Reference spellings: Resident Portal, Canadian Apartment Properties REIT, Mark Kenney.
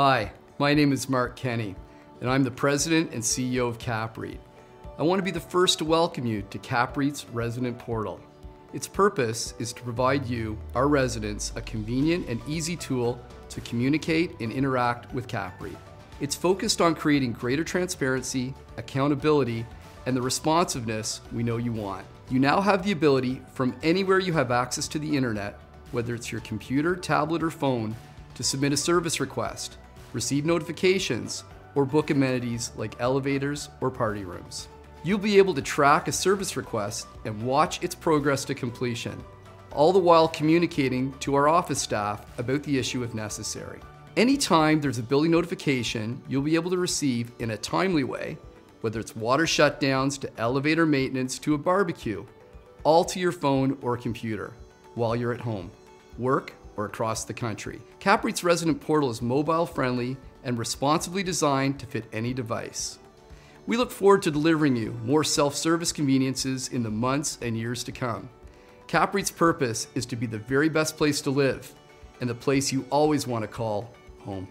Hi, my name is Mark Kenney, and I'm the President and CEO of CAPREIT. I want to be the first to welcome you to CAPREIT's Resident Portal. Its purpose is to provide you, our residents, a convenient and easy tool to communicate and interact with CAPREIT. It's focused on creating greater transparency, accountability, and the responsiveness we know you want. You now have the ability, from anywhere you have access to the internet, whether it's your computer, tablet, or phone, to submit a service request, receive notifications, or book amenities like elevators or party rooms. You'll be able to track a service request and watch its progress to completion, all the while communicating to our office staff about the issue if necessary. Anytime there's a building notification, you'll be able to receive in a timely way, whether it's water shutdowns to elevator maintenance to a barbecue, all to your phone or computer while you're at home, work, or across the country. CAPREIT's Resident Portal is mobile friendly and responsibly designed to fit any device. We look forward to delivering you more self-service conveniences in the months and years to come. CAPREIT's purpose is to be the very best place to live and the place you always want to call home.